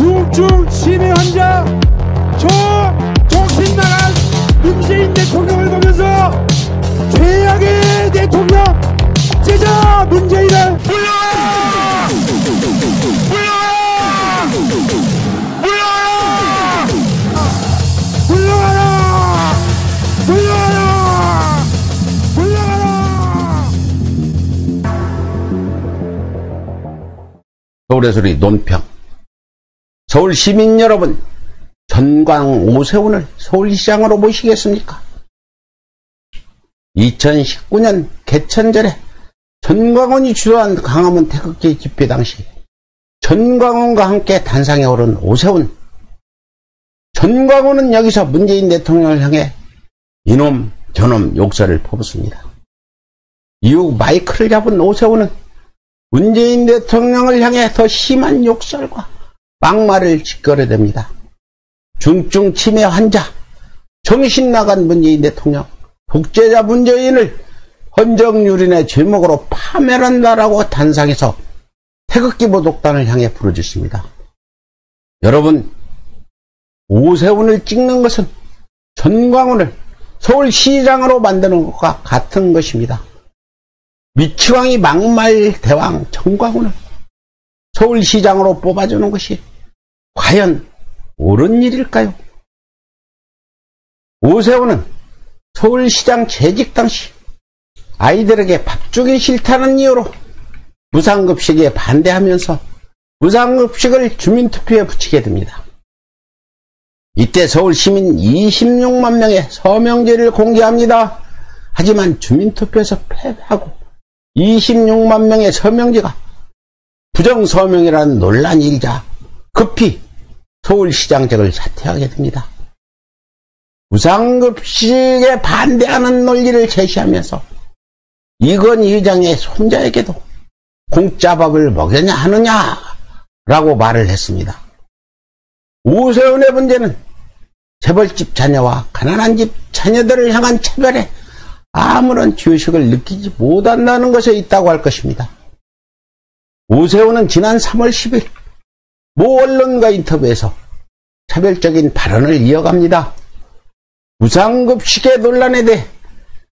중증 치매 환자 저 정신 나간 문재인 대통령을 보면서 최악의 대통령 제자 문재인을 물러가라! 물러가라! 물러가라! 물러가라! 물러가라! 물러가라! 서울의 소리 논평. 서울 시민 여러분, 전광 오세훈을 서울시장으로 모시겠습니까? 2019년 개천절에 전광훈이 주도한 광화문 태극기 집회 당시 전광훈과 함께 단상에 오른 오세훈. 전광훈은 여기서 문재인 대통령을 향해 이놈 저놈 욕설을 퍼붓습니다. 이후 마이크를 잡은 오세훈은 문재인 대통령을 향해 더 심한 욕설과 막말을 짓거려댑니다. 중증 치매 환자, 정신나간 문재인 대통령, 독재자 문재인을 헌정유린의 제목으로 파멸한다라고 단상에서 태극기 보복단을 향해 부르짖습니다. 여러분, 오세훈을 찍는 것은 전광훈을 서울시장으로 만드는 것과 같은 것입니다. 미치광이 막말대왕 전광훈을 서울시장으로 뽑아주는 것이 과연 옳은 일일까요? 오세훈은 서울시장 재직 당시 아이들에게 밥 주기 싫다는 이유로 무상급식에 반대하면서 무상급식을 주민투표에 붙이게 됩니다. 이때 서울시민 26만 명의 서명제를 공개합니다. 하지만 주민투표에서 패배하고 26만 명의 서명제가 부정서명이라는 논란이 일자 급히 서울시장직을 사퇴하게 됩니다. 무상급식에 반대하는 논리를 제시하면서 이건희 회장의 손자에게도 공짜밥을 먹여냐 하느냐라고 말을 했습니다. 오세훈의 문제는 재벌집 자녀와 가난한 집 자녀들을 향한 차별에 아무런 죄의식을 느끼지 못한다는 것에 있다고 할 것입니다. 오세훈은 지난 3월 10일 모 언론과 인터뷰에서 차별적인 발언을 이어갑니다. 무상급식의 논란에 대해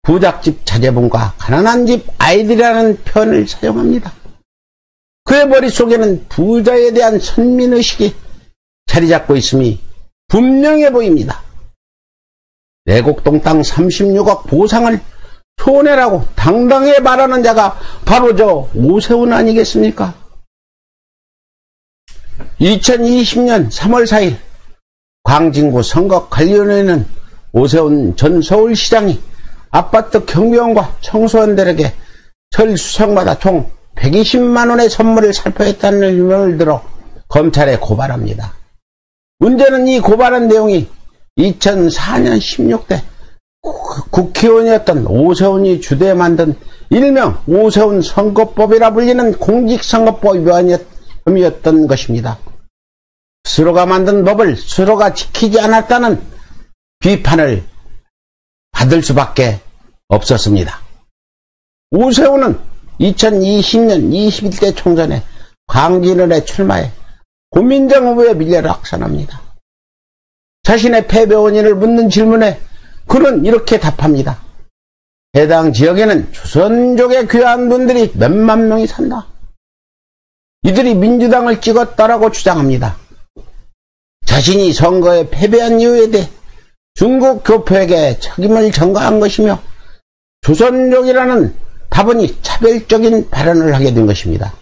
부잣집 자제분과 가난한 집 아이들이라는 표현을 사용합니다. 그의 머릿속에는 부자에 대한 선민의식이 자리 잡고 있음이 분명해 보입니다. 내곡동 땅 36억 보상을 손해라고 당당히 말하는 자가 바로 저 오세훈 아니겠습니까? 2020년 3월 4일 광진구 선거관리위원회는 오세훈 전 서울시장이 아파트 경비원과 청소년들에게 절 수상마다 총 120만원의 선물을 살포했다는 의혹을 들어 검찰에 고발합니다. 문제는 이 고발한 내용이 2004년 16대 국회의원이었던 오세훈이 주도해 만든 일명 오세훈 선거법이라 불리는 공직선거법 위반이었다 혐의였던 것입니다. 스스로가 만든 법을 스스로가 지키지 않았다는 비판을 받을 수밖에 없었습니다. 오세훈은 2020년 21대 총선에 광진을에 출마해 고민정 후보에 밀려라 확산합니다. 자신의 패배 원인을 묻는 질문에 그는 이렇게 답합니다. 해당 지역에는 조선족의 귀한 분들이 몇만 명이 산다. 이들이 민주당을 찍었다라고 주장합니다. 자신이 선거에 패배한 이유에 대해 중국 교포에게 책임을 전가한 것이며 조선족이라는 다분히 차별적인 발언을 하게 된 것입니다.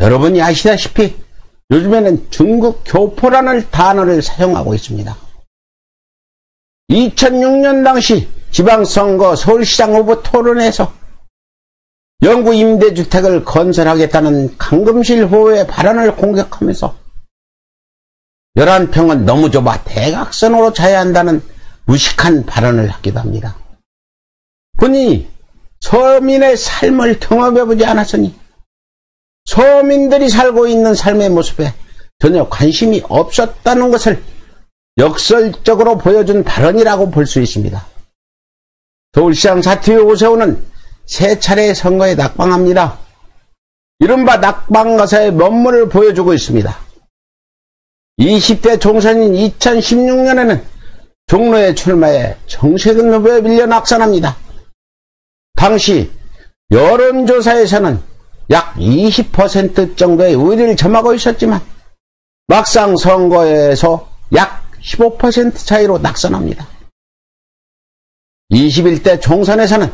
여러분이 아시다시피 요즘에는 중국 교포라는 단어를 사용하고 있습니다. 2006년 당시 지방선거 서울시장 후보 토론에서 영구 임대주택을 건설하겠다는 강금실 후보의 발언을 공격하면서 11평은 너무 좁아 대각선으로 자야 한다는 무식한 발언을 하기도 합니다. 본인이 서민의 삶을 경험해보지 않았으니 서민들이 살고 있는 삶의 모습에 전혀 관심이 없었다는 것을 역설적으로 보여준 발언이라고 볼 수 있습니다. 서울시장 사퇴 후 오세훈은 세 차례 선거에 낙방합니다. 이른바 낙방가사의 면모를 보여주고 있습니다. 20대 총선인 2016년에는 종로에 출마해 정세균 후보에 밀려 낙선합니다. 당시 여론조사에서는 약 20% 정도의 우위를 점하고 있었지만 막상 선거에서 약 15% 차이로 낙선합니다. 21대 총선에서는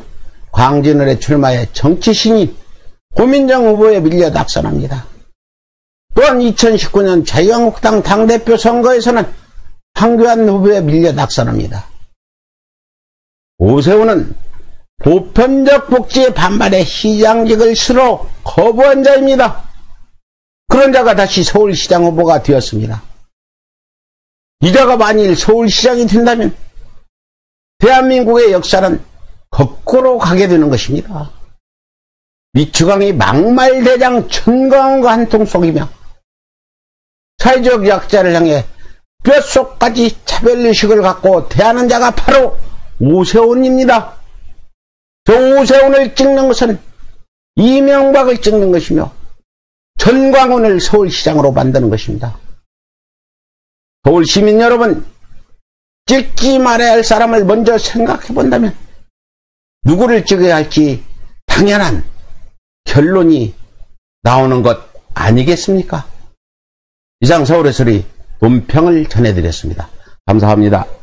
광진을에 출마해 정치신인 고민정 후보에 밀려 낙선합니다. 또한 2019년 자유한국당 당대표 선거에서는 황교안 후보에 밀려 낙선합니다. 오세훈은 보편적 복지에 반발해 시장직을 스스로 거부한 자입니다. 그런 자가 다시 서울시장 후보가 되었습니다. 이 자가 만일 서울시장이 된다면 대한민국의 역사는 거꾸로 가게 되는 것입니다. 미추광이 막말대장 전광훈과 한통 속이며 사회적 약자를 향해 뼛속까지 차별의식을 갖고 대하는 자가 바로 오세훈입니다. 저 오세훈을 찍는 것은 이명박을 찍는 것이며 전광훈을 서울시장으로 만드는 것입니다. 서울시민 여러분, 찍지 말아야 할 사람을 먼저 생각해 본다면 누구를 찍어야 할지 당연한 결론이 나오는 것 아니겠습니까? 이상 서울의 소리 논평을 전해드렸습니다. 감사합니다.